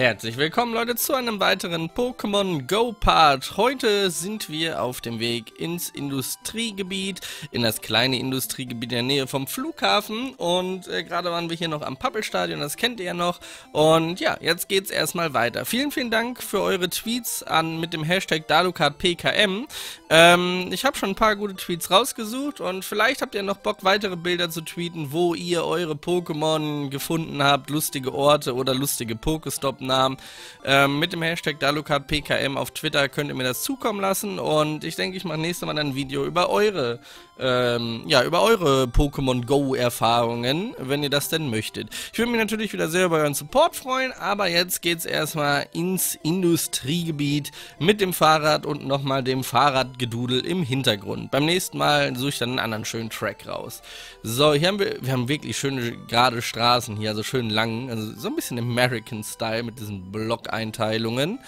Herzlich willkommen Leute zu einem weiteren Pokémon Go Part. Heute sind wir auf dem Weg ins Industriegebiet, in das kleine Industriegebiet in der Nähe vom Flughafen und gerade waren wir hier noch am Pappelstadion, das kennt ihr ja noch. Und ja, jetzt geht's erstmal weiter. Vielen, vielen Dank für eure Tweets mit dem Hashtag DalucardPKM. Ich habe schon ein paar gute Tweets rausgesucht und vielleicht habt ihr noch Bock, weitere Bilder zu tweeten, wo ihr eure Pokémon gefunden habt, lustige Orte oder lustige Pokestops. Mit dem Hashtag DalukaPKM auf Twitter könnt ihr mir das zukommen lassen und ich denke, ich mache nächstes Mal ein Video über eure Pokémon Go Erfahrungen, wenn ihr das denn möchtet. Ich würde mich natürlich wieder sehr über euren Support freuen, aber jetzt geht's erstmal ins Industriegebiet mit dem Fahrrad und nochmal dem Fahrradgedudel im Hintergrund. Beim nächsten Mal suche ich dann einen anderen schönen Track raus. So, hier haben wir haben wirklich schöne gerade Straßen hier, also schön lang, also so ein bisschen American Style mit diesen Blockeinteilungen.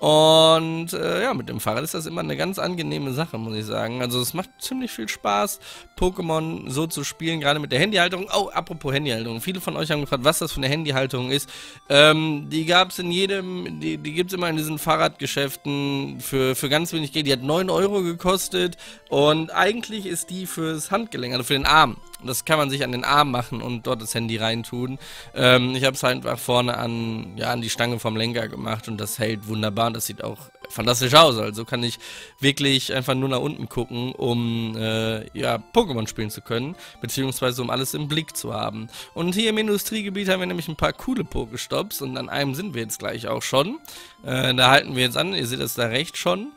Und ja, mit dem Fahrrad ist das immer eine ganz angenehme Sache, muss ich sagen. Also es macht ziemlich viel Spaß, Pokémon so zu spielen, gerade mit der Handyhalterung. Oh, apropos Handyhalterung. Viele von euch haben gefragt, was das für eine Handyhalterung ist. Die gab es in jedem, die gibt es immer in diesen Fahrradgeschäften für ganz wenig Geld. Die hat 9 Euro gekostet und eigentlich ist die fürs Handgelenk, also für den Arm. Das kann man sich an den Arm machen und dort das Handy reintun. Ich habe es halt einfach vorne an die Stange vom Lenker gemacht und das hält wunderbar. Das sieht auch fantastisch aus. Also kann ich wirklich einfach nur nach unten gucken, um Pokémon spielen zu können, beziehungsweise um alles im Blick zu haben. Und hier im Industriegebiet haben wir nämlich ein paar coole Pokestops und an einem sind wir jetzt gleich auch schon. Da halten wir jetzt an. Ihr seht das da rechts schon.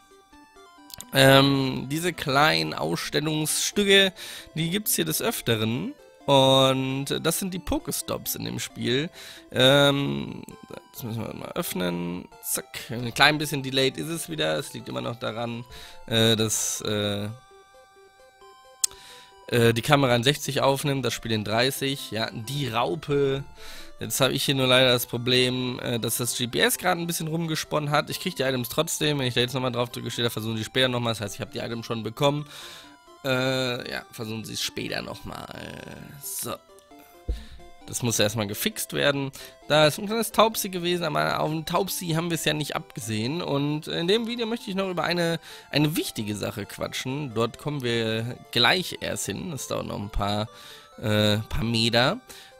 Diese kleinen Ausstellungsstücke, die gibt es hier des Öfteren und das sind die Pokestops in dem Spiel. Das müssen wir mal öffnen, zack, ein klein bisschen delayed ist es wieder, es liegt immer noch daran, dass die Kamera in 60 aufnimmt, das Spiel in 30, ja, die Raupe. Jetzt habe ich hier nur leider das Problem, dass das GPS gerade ein bisschen rumgesponnen hat. Ich kriege die Items trotzdem, wenn ich da jetzt nochmal drauf drücke, steht da, versuchen sie später nochmal. Das heißt, ich habe die Items schon bekommen. Versuchen sie es später nochmal. So. Das muss erstmal gefixt werden. Da ist ein kleines Taubsi gewesen, aber auf dem Taubsi haben wir es ja nicht abgesehen. Und in dem Video möchte ich noch über eine wichtige Sache quatschen. Dort kommen wir gleich erst hin. Das dauert noch ein paar Meter.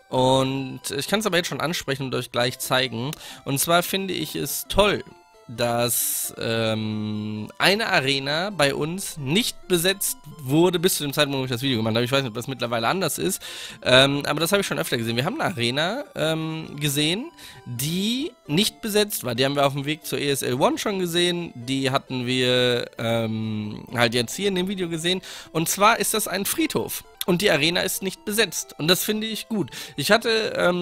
Und ich kann es aber jetzt schon ansprechen und euch gleich zeigen. Und zwar finde ich es toll, dass eine Arena bei uns nicht besetzt wurde bis zu dem Zeitpunkt, wo ich das Video gemacht habe. Ich weiß nicht, ob das mittlerweile anders ist, aber das habe ich schon öfter gesehen. Wir haben eine Arena gesehen, die nicht besetzt war. Die haben wir auf dem Weg zur ESL One schon gesehen, die hatten wir halt jetzt hier in dem Video gesehen. Und zwar ist das ein Friedhof. Und die Arena ist nicht besetzt. Und das finde ich gut. Ich hatte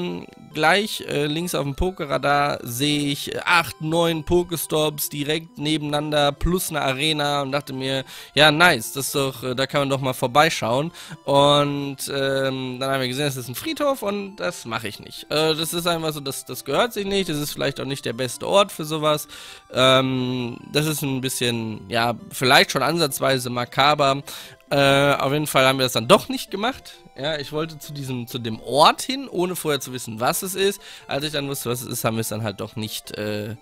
gleich links auf dem Pokeradar sehe ich 8, 9 Pokestops direkt nebeneinander plus eine Arena und dachte mir, ja nice, das ist doch, da kann man doch mal vorbeischauen. Und dann haben wir gesehen, das ist ein Friedhof und das mache ich nicht. Das ist einfach so, das gehört sich nicht. Das ist vielleicht auch nicht der beste Ort für sowas. Das ist ein bisschen, ja, vielleicht schon ansatzweise makaber. Auf jeden Fall haben wir das dann doch nicht gemacht. Ja, ich wollte zu dem Ort hin, ohne vorher zu wissen, was es ist. Als ich dann wusste, was es ist, haben wir es dann halt doch nicht, sind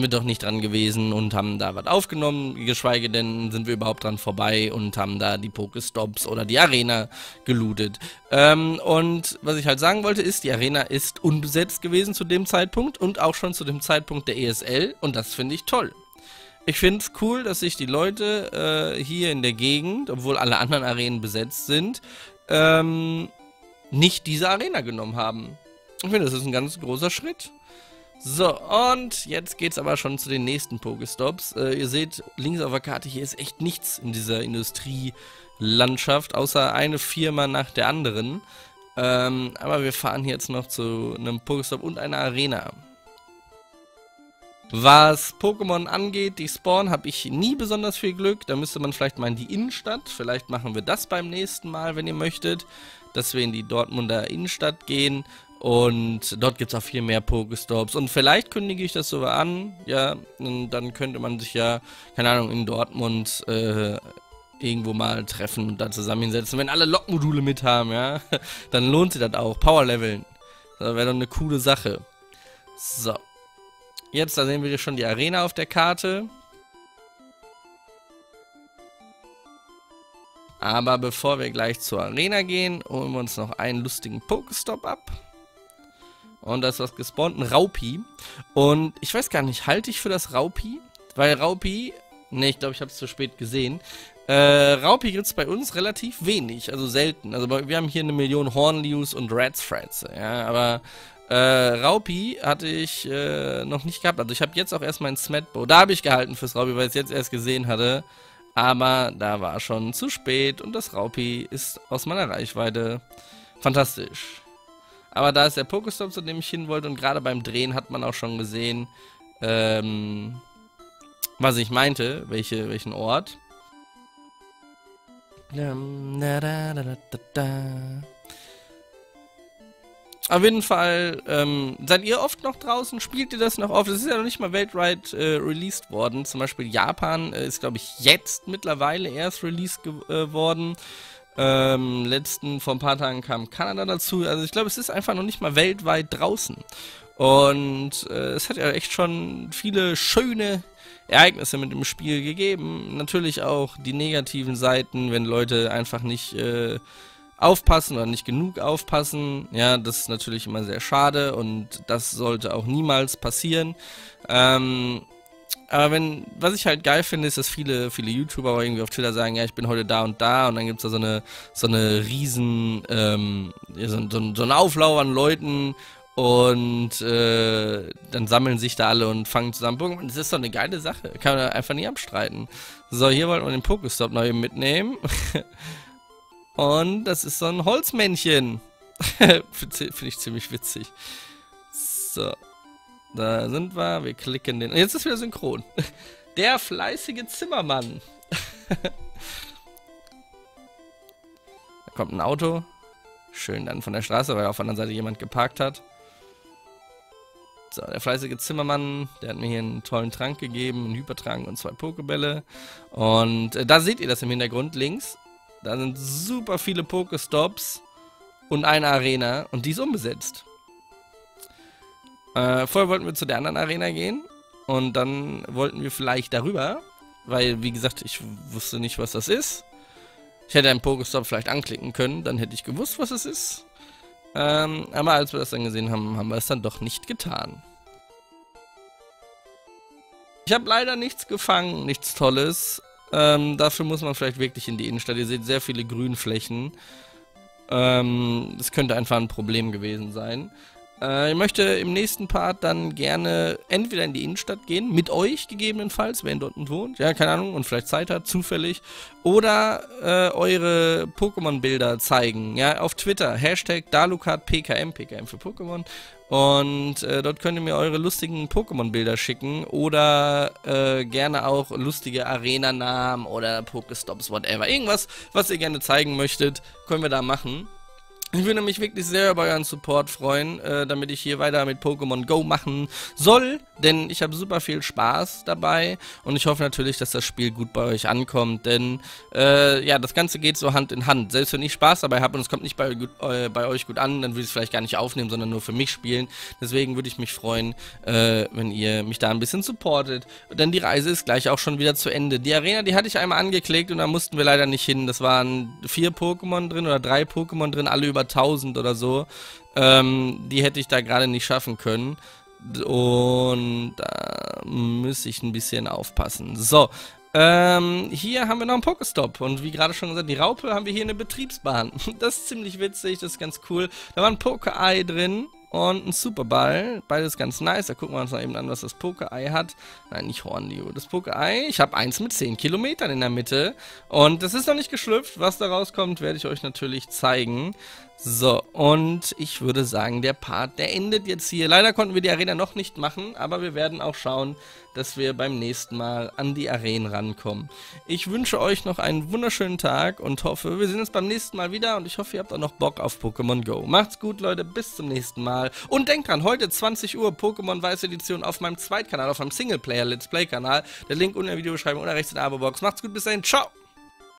wir doch nicht dran gewesen und haben da was aufgenommen, geschweige denn sind wir überhaupt dran vorbei und haben da die Pokestops oder die Arena gelootet. Und was ich halt sagen wollte ist, die Arena ist unbesetzt gewesen zu dem Zeitpunkt und auch schon zu dem Zeitpunkt der ESL und das finde ich toll. Ich finde es cool, dass sich die Leute hier in der Gegend, obwohl alle anderen Arenen besetzt sind, nicht diese Arena genommen haben. Ich finde, das ist ein ganz großer Schritt. So, und jetzt geht's aber schon zu den nächsten Pokestops. Ihr seht, links auf der Karte, hier ist echt nichts in dieser Industrielandschaft, außer eine Firma nach der anderen. Aber wir fahren jetzt noch zu einem Pokestop und einer Arena. Was Pokémon angeht, die Spawn, habe ich nie besonders viel Glück. Da müsste man vielleicht mal in die Innenstadt. Vielleicht machen wir das beim nächsten Mal, wenn ihr möchtet, dass wir in die Dortmunder Innenstadt gehen. Und dort gibt es auch viel mehr Pokestops. Und vielleicht kündige ich das sogar an. Ja, und dann könnte man sich ja, keine Ahnung, in Dortmund irgendwo mal treffen und da zusammen hinsetzen. Wenn alle Lokmodule mit haben, ja, dann lohnt sich das auch. Powerleveln. Das wäre doch eine coole Sache. So. Jetzt, da sehen wir schon die Arena auf der Karte. Aber bevor wir gleich zur Arena gehen, holen wir uns noch einen lustigen Pokestop ab. Und das ist was gespawnt, ein Raupi. Und ich weiß gar nicht, halte ich für das Raupi? Weil Raupi, ne, ich glaube, ich habe es zu spät gesehen. Raupi gibt es bei uns relativ wenig, also selten. Also wir haben hier 1 Million Hornlius und Radsfratze, ja, aber... Raupi hatte ich noch nicht gehabt. Also ich habe jetzt auch erst mein Smetbo. Da habe ich gehalten fürs Raupi, weil ich es jetzt erst gesehen hatte. Aber da war schon zu spät und das Raupi ist aus meiner Reichweite. Fantastisch. Aber da ist der Pokestop, zu dem ich hin wollte. Und gerade beim Drehen hat man auch schon gesehen, was ich meinte, welchen Ort. Auf jeden Fall, seid ihr oft noch draußen? Spielt ihr das noch oft? Es ist ja noch nicht mal weltweit released worden. Zum Beispiel Japan ist, glaube ich, jetzt mittlerweile erst released worden. Vor ein paar Tagen kam Kanada dazu. Also ich glaube, es ist einfach noch nicht mal weltweit draußen. Und es hat ja echt schon viele schöne Ereignisse mit dem Spiel gegeben. Natürlich auch die negativen Seiten, wenn Leute einfach nicht... aufpassen oder nicht genug aufpassen, ja, das ist natürlich immer sehr schade und das sollte auch niemals passieren. Aber was ich halt geil finde, ist, dass viele YouTuber irgendwie auf Twitter sagen, ja, ich bin heute da und da, und dann gibt es da so eine riesen, so einen Auflauf an Leuten und dann sammeln sich da alle und fangen zusammen Pokémon. Das ist doch eine geile Sache, kann man einfach nie abstreiten. So, hier wollten wir den Pokestop noch eben mitnehmen. Und das ist so ein Holzmännchen. Finde ich ziemlich witzig. So. Da sind wir. Wir klicken den. Und jetzt ist wieder synchron. Der fleißige Zimmermann. Da kommt ein Auto. Schön dann von der Straße, weil auf der anderen Seite jemand geparkt hat. So, der fleißige Zimmermann, der hat mir hier einen tollen Trank gegeben. Einen Hypertrank und 2 Pokebälle. Und da seht ihr das im Hintergrund links. Da sind super viele Pokestops und eine Arena und die ist unbesetzt. Vorher wollten wir zu der anderen Arena gehen und dann wollten wir vielleicht darüber, weil, wie gesagt, ich wusste nicht, was das ist. Ich hätte einen Pokestop vielleicht anklicken können, dann hätte ich gewusst, was es ist. Aber als wir das dann gesehen haben, haben wir es dann doch nicht getan. Ich habe leider nichts gefangen, nichts Tolles. Dafür muss man vielleicht wirklich in die Innenstadt. Ihr seht sehr viele Grünflächen. Das könnte einfach ein Problem gewesen sein. Ich möchte im nächsten Part dann gerne entweder in die Innenstadt gehen, mit euch gegebenenfalls, wer in Dortmund wohnt, ja, keine Ahnung, und vielleicht Zeit hat, zufällig, oder eure Pokémon-Bilder zeigen, ja, auf Twitter, #DalucardPKM, PKM für Pokémon, und dort könnt ihr mir eure lustigen Pokémon-Bilder schicken, oder gerne auch lustige Arena-Namen oder Pokestops, whatever, irgendwas, was ihr gerne zeigen möchtet, können wir da machen. Ich würde mich wirklich sehr über euren Support freuen, damit ich hier weiter mit Pokémon Go machen soll, denn ich habe super viel Spaß dabei und ich hoffe natürlich, dass das Spiel gut bei euch ankommt, denn ja, das Ganze geht so Hand in Hand. Selbst wenn ich Spaß dabei habe und es kommt nicht bei euch gut an, dann würde ich es vielleicht gar nicht aufnehmen, sondern nur für mich spielen. Deswegen würde ich mich freuen, wenn ihr mich da ein bisschen supportet, denn die Reise ist gleich auch schon wieder zu Ende. Die Arena, die hatte ich einmal angeklickt und da mussten wir leider nicht hin. Das waren 4 Pokémon drin oder 3 Pokémon drin, alle über 1000 oder so, die hätte ich da gerade nicht schaffen können und da müsste ich ein bisschen aufpassen. So, hier haben wir noch einen Pokestop und wie gerade schon gesagt, die Raupe, haben wir hier eine Betriebsbahn. Das ist ziemlich witzig, das ist ganz cool. Da war ein Poke-Ei drin und ein Superball, beides ganz nice. Da gucken wir uns mal eben an, was das Poke-Ei hat. Nein, nicht Hornlio, das Poke-Ei. Ich habe eins mit 10 Kilometern in der Mitte und das ist noch nicht geschlüpft. Was da rauskommt, werde ich euch natürlich zeigen. So, und ich würde sagen, der Part, der endet jetzt hier. Leider konnten wir die Arena noch nicht machen, aber wir werden auch schauen, dass wir beim nächsten Mal an die Arenen rankommen. Ich wünsche euch noch einen wunderschönen Tag und hoffe, wir sehen uns beim nächsten Mal wieder und ich hoffe, ihr habt auch noch Bock auf Pokémon Go. Macht's gut, Leute, bis zum nächsten Mal. Und denkt dran, heute 20 Uhr Pokémon-Weiß-Edition auf meinem Zweitkanal, auf meinem Singleplayer-Let's-Play-Kanal. Der Link unten in der Videobeschreibung oder rechts in der Abo-Box. Macht's gut, bis dahin, ciao!